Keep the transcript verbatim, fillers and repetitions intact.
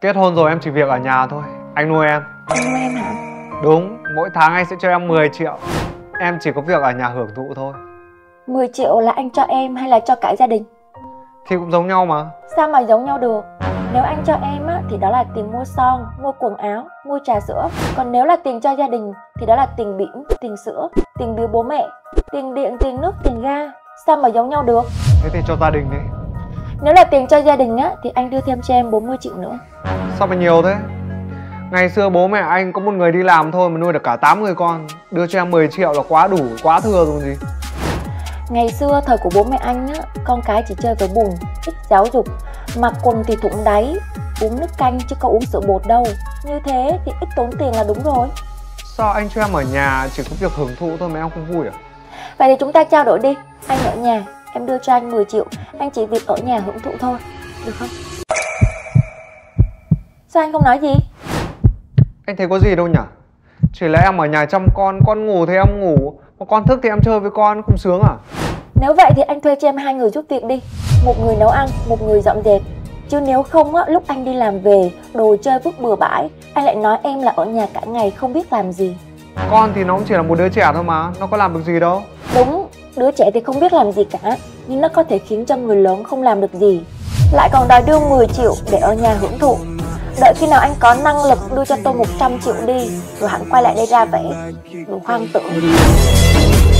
Kết hôn rồi em chỉ việc ở nhà thôi, anh nuôi em. Anh nuôi em hả? Đúng, mỗi tháng anh sẽ cho em mười triệu. Em chỉ có việc ở nhà hưởng thụ thôi. Mười triệu là anh cho em hay là cho cả gia đình? Thì cũng giống nhau mà. Sao mà giống nhau được? Nếu anh cho em á, thì đó là tiền mua son, mua quần áo, mua trà sữa. Còn nếu là tiền cho gia đình thì đó là tiền bỉm, tiền sữa, tiền biếu bố mẹ, tiền điện, tiền nước, tiền ga. Sao mà giống nhau được? Thế thì cho gia đình đi. Nếu là tiền cho gia đình á, thì anh đưa thêm cho em bốn mươi triệu nữa. Sao mà nhiều thế? Ngày xưa bố mẹ anh có một người đi làm thôi mà nuôi được cả tám người con. Đưa cho em mười triệu là quá đủ, quá thừa rồi gì. Ngày xưa thời của bố mẹ anh á, con cái chỉ chơi với bùn, ít giáo dục. Mặc quần thì thủng đáy, uống nước canh chứ có uống sữa bột đâu. Như thế thì ít tốn tiền là đúng rồi. Sao anh cho em ở nhà chỉ có việc hưởng thụ thôi mà em không vui à? Vậy thì chúng ta trao đổi đi. Anh ở nhà, em đưa cho anh mười triệu. Anh chỉ việc ở nhà hưởng thụ thôi, được không? Sao anh không nói gì? Anh thấy có gì đâu nhỉ? Chỉ lẽ em ở nhà chăm con, con ngủ thì em ngủ, mà con thức thì em chơi với con, không sướng à? Nếu vậy thì anh thuê cho em hai người giúp việc đi. Một người nấu ăn, một người dọn dẹp. Chứ nếu không á, lúc anh đi làm về, đồ chơi vứt bừa bãi, anh lại nói em là ở nhà cả ngày không biết làm gì. Con thì nó cũng chỉ là một đứa trẻ thôi mà, nó có làm được gì đâu. Đúng, đứa trẻ thì không biết làm gì cả, nhưng nó có thể khiến cho người lớn không làm được gì. Lại còn đòi đưa mười triệu để ở nhà hưởng thụ. Đợi khi nào anh có năng lực đưa cho tôi một trăm triệu đi, rồi hẳn quay lại đây ra vẻ, đồ hoang tưởng.